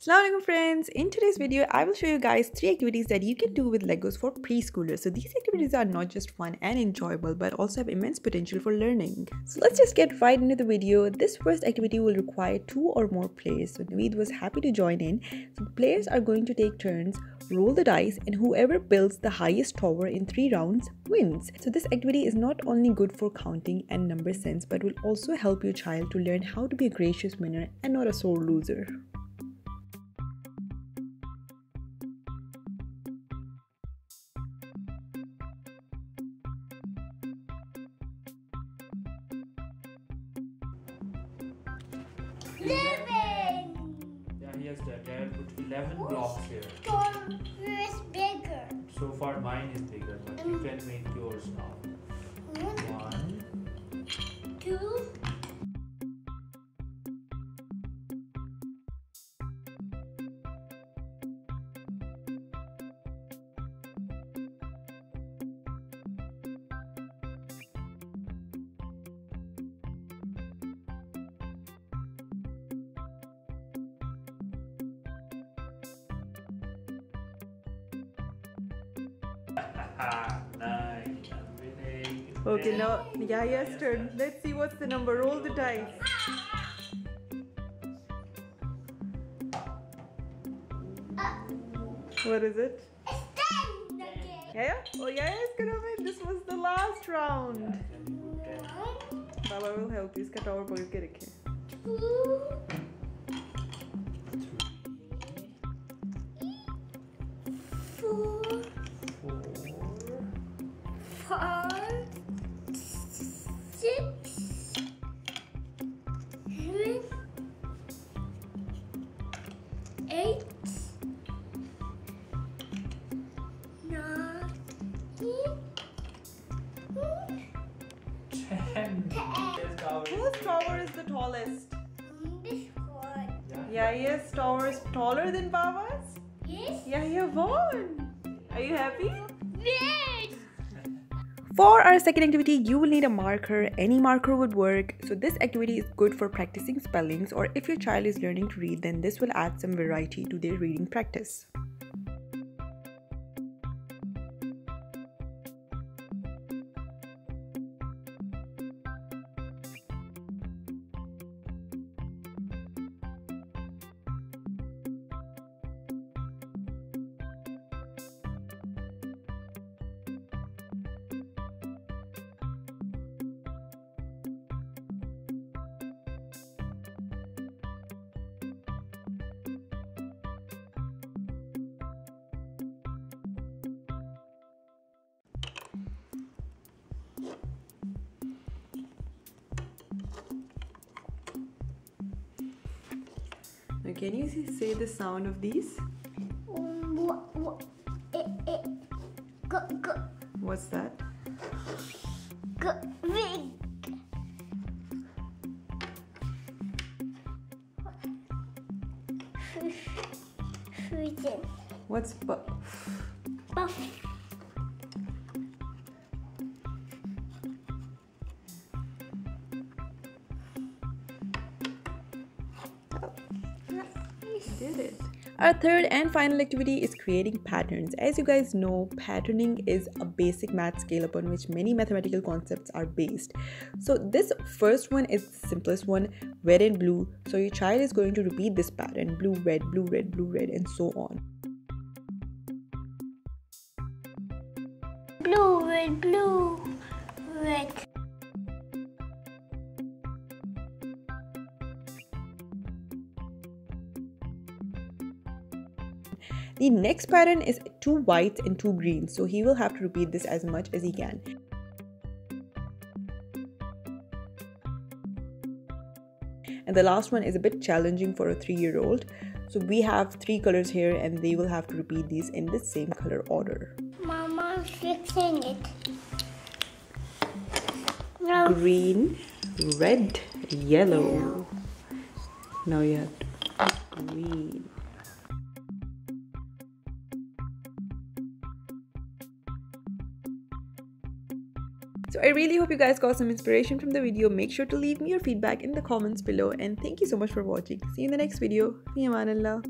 Assalamu alaikum friends, in today's video I will show you guys 3 activities that you can do with Legos for preschoolers. So these activities are not just fun and enjoyable but also have immense potential for learning. So let's just get right into the video. This first activity will require 2 or more players. So Naveed was happy to join in. So players are going to take turns, roll the dice, and whoever builds the highest tower in 3 rounds wins. So this activity is not only good for counting and number sense but will also help your child to learn how to be a gracious winner and not a sore loser. There put 11 blocks here. Yours bigger. So far mine is bigger, but you can make yours now. 1, 2. Nine. Okay, now Yahya's turn. Let's see what's the number. Roll the dice. 10. What is it? It's 10 again. Yahya? Oh, Yahya's gonna win. This was the last round. Baba will help you. Iska tower pakad ke rakhe. 2, 4, 8, 9, 10. Whose tower is the tallest? This one. Yahya's tower is taller than Baba's? Yes. Yahya won. Are you happy? Yes. For our second activity, you will need a marker. Any marker would work. So this activity is good for practicing spellings, or if your child is learning to read, then this will add some variety to their reading practice. Can you say the sound of these? What's that? What's buff? Buff. Did it. Our third and final activity is creating patterns. As you guys know, patterning is a basic math scale upon which many mathematical concepts are based. So this first one is the simplest one, red and blue. So your child is going to repeat this pattern: blue, red, and so on. Blue, red. The next pattern is 2 whites and 2 greens, so he will have to repeat this as much as he can. And the last one is a bit challenging for a 3-year-old. So we have 3 colors here and they will have to repeat these in the same color order. Mama, fixing it. No. Green, red, yellow. Now you have to put green. So I really hope you guys got some inspiration from the video. Make sure to leave me your feedback in the comments below. And thank you so much for watching. See you in the next video. Fi amanillah.